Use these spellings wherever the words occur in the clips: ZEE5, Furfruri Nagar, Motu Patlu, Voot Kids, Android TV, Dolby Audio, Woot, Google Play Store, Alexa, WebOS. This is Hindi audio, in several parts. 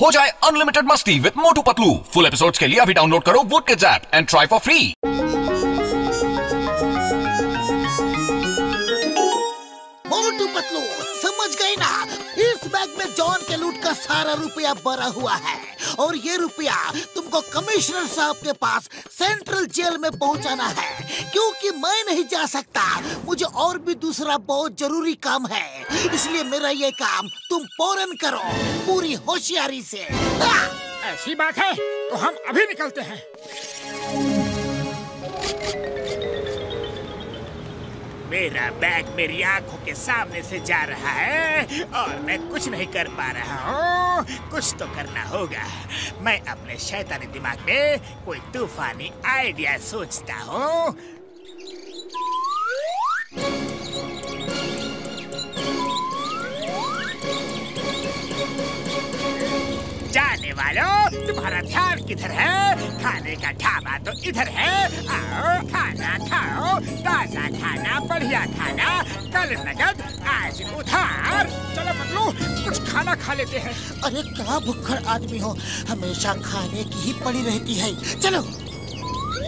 हो जाए अनलिमिटेड मस्ती with Motu Patlu. Full episodes के लिए अभी डाउनलोड करो Voot kids app and try for free. Motu Patlu समझ गए ना, इस बैग में जॉन के लूट का सारा रुपया भरा हुआ है और ये रुपया तुमको कमिश्नर साहब के पास सेंट्रल जेल में पहुंचाना है, क्योंकि मैं नहीं जा सकता, मुझे और भी दूसरा बहुत जरूरी काम है। इसलिए मेरा ये काम तुम फौरन करो, पूरी होशियारी से। ऐसी बात है तो हम अभी निकलते हैं। मेरा बैग मेरी आंखों के सामने से जा रहा है और मैं कुछ नहीं कर पा रहा हूँ। कुछ तो करना होगा। मैं अपने शैतानी दिमाग में कोई तूफानी आइडिया सोचता हूँ। जाने वालों, तुम्हारा ध्यान किधर है? खाने का ढाबा तो इधर है। आओ खाना खाओ, ताजा खाना, बढ़िया खाना, कल नगद आज उधार। चलो पतलू, कुछ खाना खा लेते हैं। अरे क्या भुक्खड़ आदमी हो, हमेशा खाने की ही पड़ी रहती है। चलो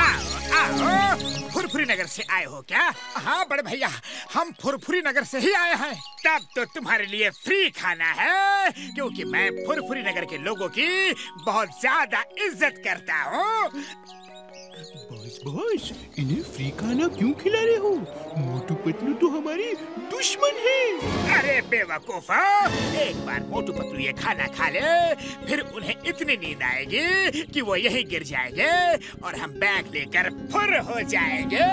आओ आओ। फुरफुरी नगर से आए हो क्या? हाँ बड़े भैया, हम फुरफुरी नगर से ही आए हैं। तब तो तुम्हारे लिए फ्री खाना है, क्योंकि मैं फुरफुरी नगर के लोगों की बहुत ज्यादा इज्जत करता हूँ। बस बस, इन्हें फ्री खाना क्यों खिला रहे हो? मोटू पतलू तो हमारी दुश्मन है। अरे बेवकूफा, एक बार मोटू पतलू ये खाना खा ले, फिर उन्हें इतनी नींद आएगी कि वो यहीं गिर जाएंगे और हम बैग लेकर फुर हो जाएंगे।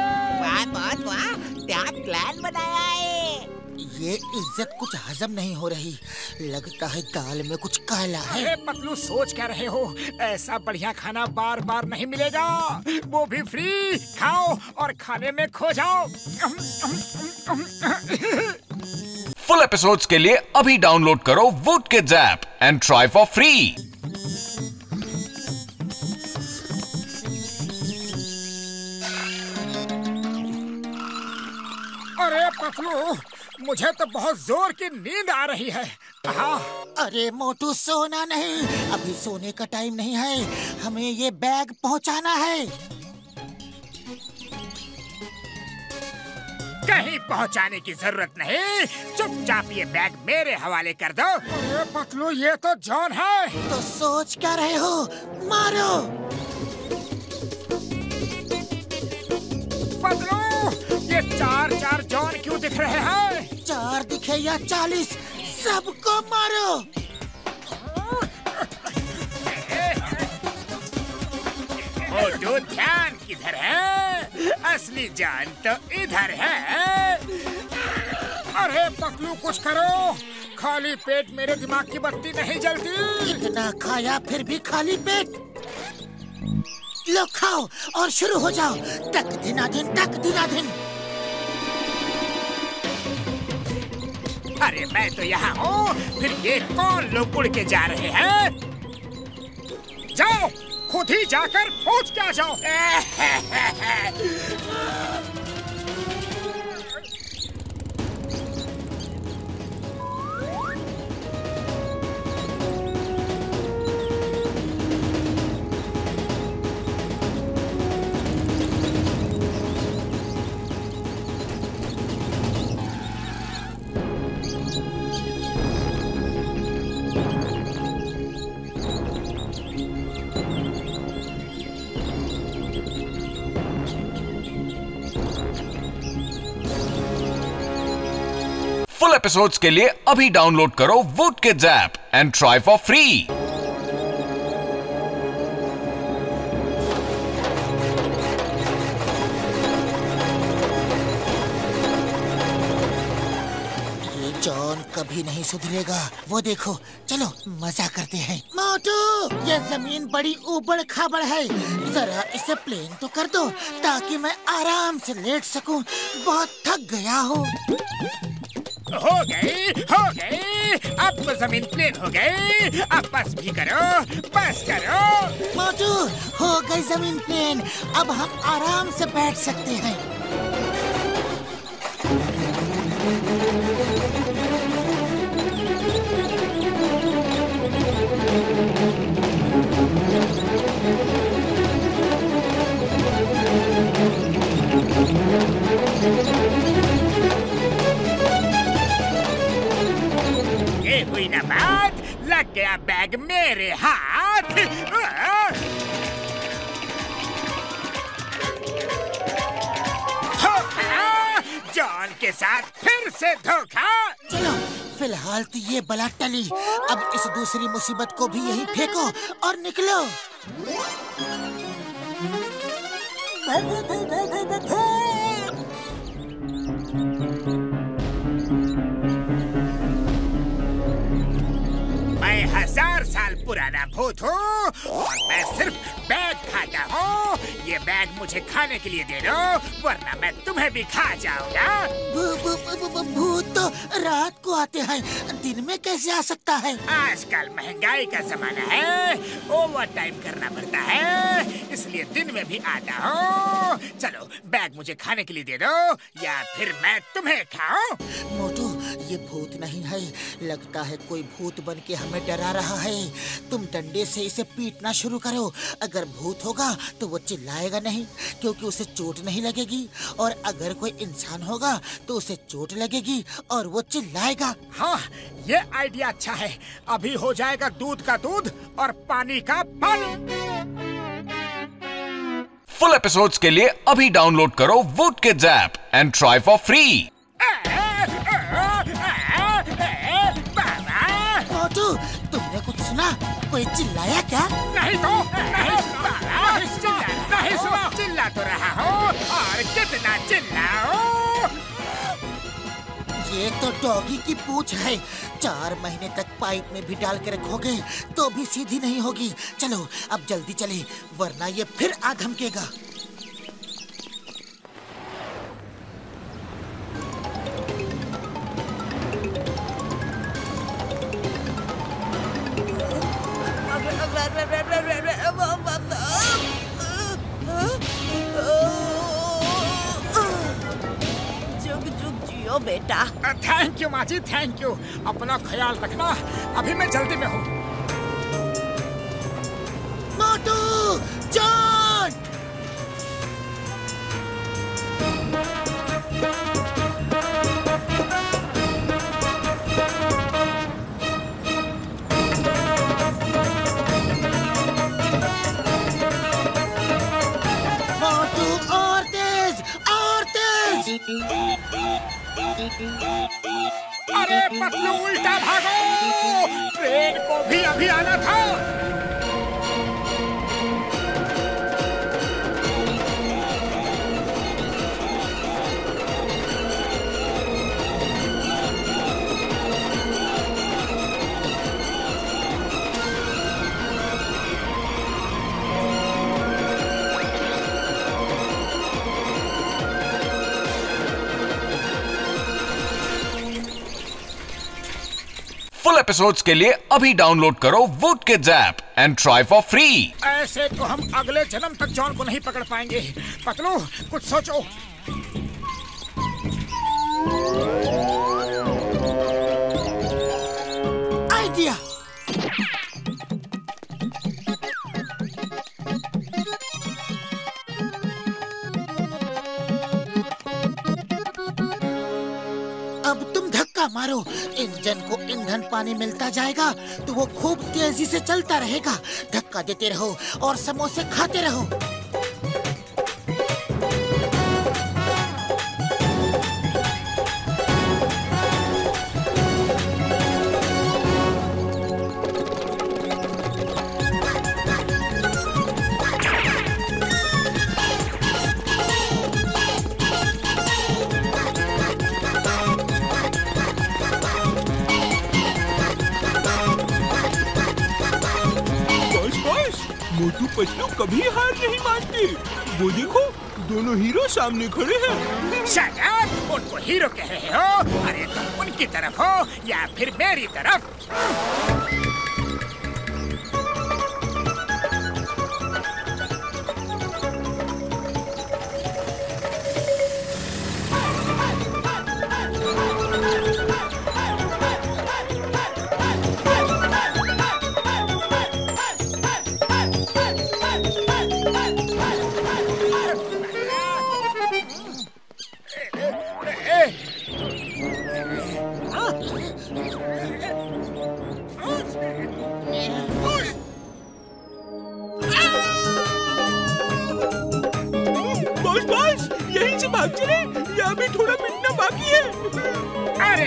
वाह बहुत वाह, क्या प्लान बनाया है। ये इज्जत कुछ हजम नहीं हो रही, लगता है दाल में कुछ काला है। अरे पतलू, सोच क्या रहे हो? ऐसा बढ़िया खाना बार बार नहीं मिलेगा, वो भी फ्री। खाओ और खाने में खो जाओ। फुल एपिसोड्स के लिए अभी डाउनलोड करो Voot kids app and try for free. अरे पतलू, मुझे तो बहुत जोर की नींद आ रही है। हाँ। अरे मोटू, सोना नहीं, अभी सोने का टाइम नहीं है, हमें ये बैग पहुंचाना है। कहीं पहुंचाने की जरूरत नहीं, चुपचाप ये बैग मेरे हवाले कर दो। अरे पतलू, ये तो जॉन है। तो सोच क्या रहे हो, मारो। पतलू, ये चार चार जॉन क्यों दिख रहे हैं? चार दिखे या 40, सबको मारो। मोटू, ध्यान किधर है? असली जान तो इधर है। अरे पतलू, कुछ करो, खाली पेट मेरे दिमाग की बत्ती नहीं जलती। इतना खाया फिर भी खाली पेट। लो खाओ और शुरू हो जाओ। तक दिना दिन, तक दिना दिन। अरे मैं तो यहाँ हूँ, फिर ये कौन लोग उड़ के जा रहे हैं? जाओ, खुद ही जाकर पहुँच के आ जाओ। फुल एपिसोड्स के लिए अभी डाउनलोड करो Voot kids app and try for free. ये जॉन कभी नहीं सुधरेगा, वो देखो। चलो मजा करते हैं। मोटू, ये जमीन बड़ी ऊबड़ खाबड़ है, जरा इसे प्लेन तो कर दो ताकि मैं आराम से लेट सकूं। बहुत थक गया हूँ। हो गई हो गई, अब तो जमीन प्लेन हो गई। अब बस भी करो, बस करो। मोटू, हो गई जमीन प्लेन, अब हम आराम से बैठ सकते हैं। बैग मेरे हाथ। जॉन के साथ फिर से धोखा। चलो फिलहाल तो ये बला टली, अब इस दूसरी मुसीबत को भी यहीं फेंको और निकलो। मैं 1000 साल पुराना भूत हूँ और मैं सिर्फ बैग खाता हूँ। ये बैग मुझे खाने के लिए दे दो, वरना मैं तुम्हें भी खा जाऊँगा। भूत तो रात को आते हैं, दिन में कैसे आ सकता है? आजकल महंगाई का जमाना है, ओवर टाइम करना पड़ता है, इसलिए दिन में भी आता हूँ। चलो बैग मुझे खाने के लिए दे दो या फिर मैं तुम्हें खाऊं। मोटू, ये भूत नहीं है, लगता है कोई भूत बन के हमें डरा रहा है। तुम डंडे से इसे पीटना शुरू करो। अगर भूत होगा तो वो चिल्लाएगा नहीं, क्योंकि उसे चोट नहीं लगेगी। और अगर कोई इंसान होगा तो उसे चोट लगेगी और वो चिल्लाएगा। हाँ, ये आइडिया अच्छा है। अभी हो जाएगा दूध का दूध और पानी का पानी। फुल एपिसोड्स के लिए अभी डाउनलोड करो Voot kids app and try for free. तुमने कुछ सुना? कोई चिल्लाया क्या? नहीं तो नहीं सुना। चिल्ला तो रहा हो, और कितना चिल्लाओ। ये तो डॉगी की पूंछ है। 4 महीने तक पाइप में भी डाल के रखोगे तो भी सीधी नहीं होगी। चलो अब जल्दी चले, वरना ये फिर आ धमकेगा। बेटा थैंक यू माँ जी, थैंक यू। अपना ख्याल रखना, अभी मैं जल्दी में हूँ। मोटू, जॉन, मोटू और तेज, और तेज। अरे पतलू, उल्टा भागो, ट्रेन को भी अभी आना था। फुल एपिसोड्स के लिए अभी डाउनलोड करो Voot kids app and try for free. ऐसे तो हम अगले जन्म तक जॉन को नहीं पकड़ पाएंगे। पतलू, कुछ सोचो। आइडिया। अब तुम धक्का मारो, इंजन को ईंधन पानी मिलता जाएगा तो वो खूब तेजी से चलता रहेगा। धक्का देते रहो और समोसे खाते रहो। मोटू पतलू कभी हार नहीं मानते। वो देखो, दोनों हीरो सामने खड़े हैं। शायद उनको हीरो कह रहे हो। अरे तुम उनकी तरफ हो या फिर मेरी तरफ?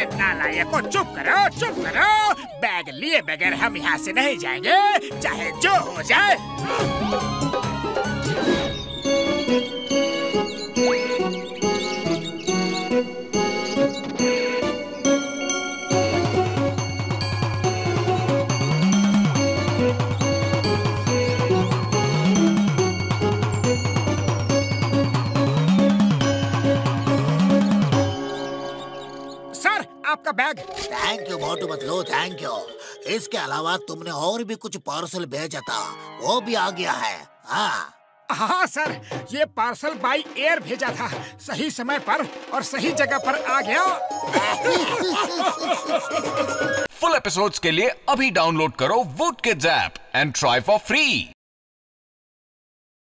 अरे नालायको चुप करो बैग लिए बगैर हम यहाँ से नहीं जाएंगे चाहे जो हो जाए। आपका bag. Thank you Motu Patlu, thank you. इसके अलावा तुमने और भी कुछ पार्सल भेजा था, वो भी आ गया है। हाँ सर, ये पार्सल बाई एयर भेजा था, सही समय पर और सही जगह पर आ गया। फुल एपिसोड्स के लिए अभी डाउनलोड करो Voot kids app and try for free.